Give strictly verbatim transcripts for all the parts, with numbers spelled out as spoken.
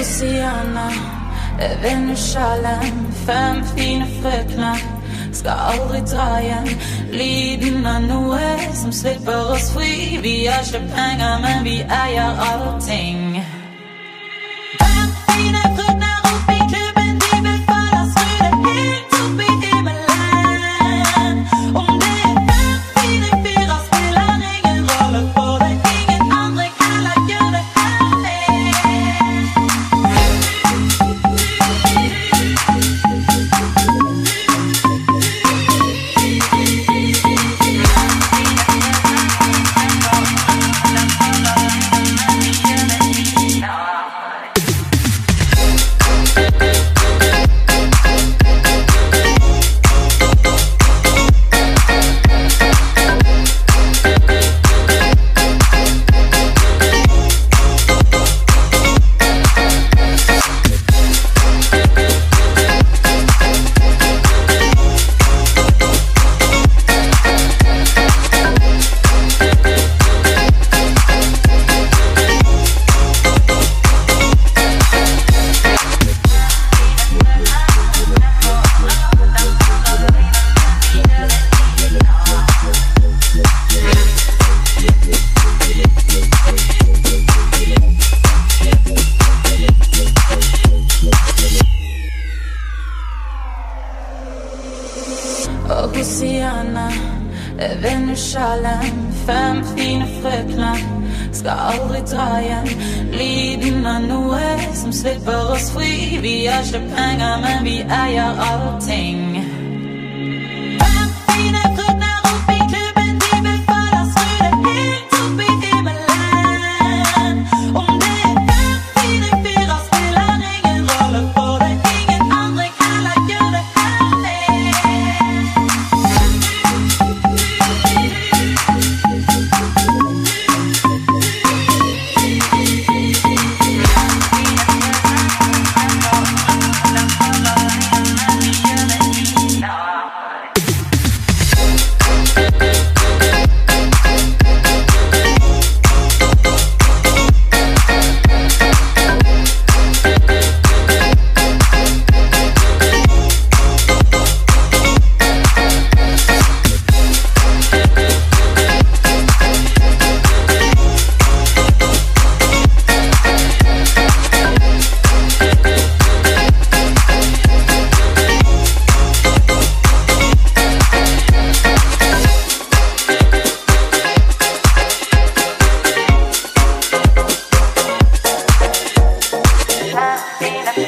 vi siderne. Vind sjalen, fem fine frøkner skal aldri dra igjen. Lyden av noe som slipper oss fri. Vi har ikke penger, men vi eier allting. Fem fine frøkner opp i klubben, de befaler skru det helt opp i himmelen. Om det er fem fine fyrer spiller ingen rolle for deg. Ingen andre heller gjør det heller. Og på siderne, vindusjalen, fem fine frøkner skal aldri dra igjen. Lyden av noe som slipper oss fri. Vi har ikke penger, men vi eier allting. Fem fine frøkner opp i klubben, de befaler skru det helt opp i himmelen. Om det er fem fine fyrer spiller ingen rolle for deg. Ingen andre heller gjør det heller.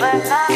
But